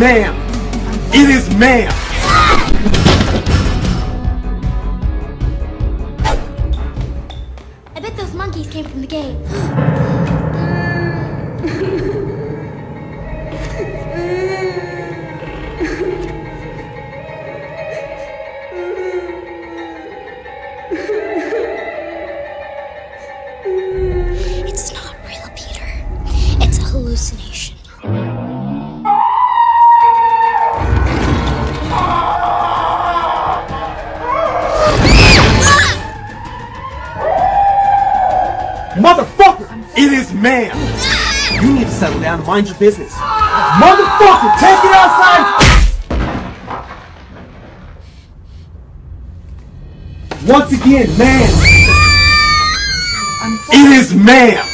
ma'am. It is ma'am. I bet those monkeys came from the gate. It's not real, Peter. It's a hallucination. Motherfucker! It is ma'am! You need to settle down and mind your business. Motherfucker, take it outside! Once again, ma'am! It is ma'am!